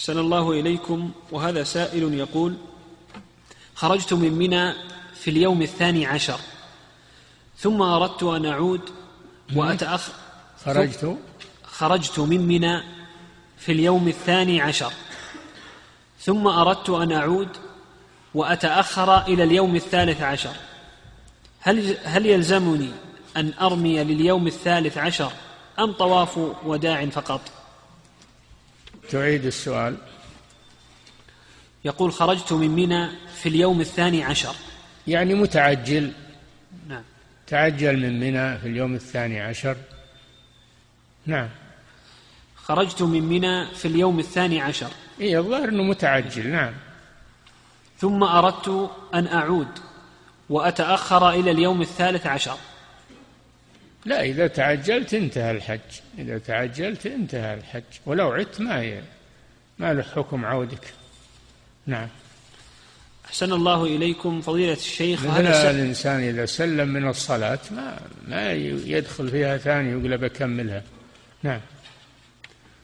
أحسن الله إليكم. وهذا سائل يقول: خرجت من منى في اليوم 12 ثم أردت أن أعود وأتأخر. خرجت من منى في اليوم 12 ثم أردت أن أعود وأتأخر إلى اليوم 13، هل يلزمني أن أرمي لليوم 13 أم طواف وداع فقط؟ تعيد السؤال. يقول: خرجت من منى في اليوم 12، يعني متعجل. نعم، تعجل من منى في اليوم 12. نعم، خرجت من منى في اليوم 12. إيه، الظاهر أنه متعجل. نعم. ثم أردت أن أعود وأتأخر إلى اليوم 13. لا، إذا تعجلت انتهى الحج، إذا تعجلت انتهى الحج، ولو عدت ما له حكم عودك. نعم. أحسن الله إليكم فضيلة الشيخ. هذا الإنسان إذا سلم من الصلاة ما يدخل فيها ثاني ويقول بكملها. نعم.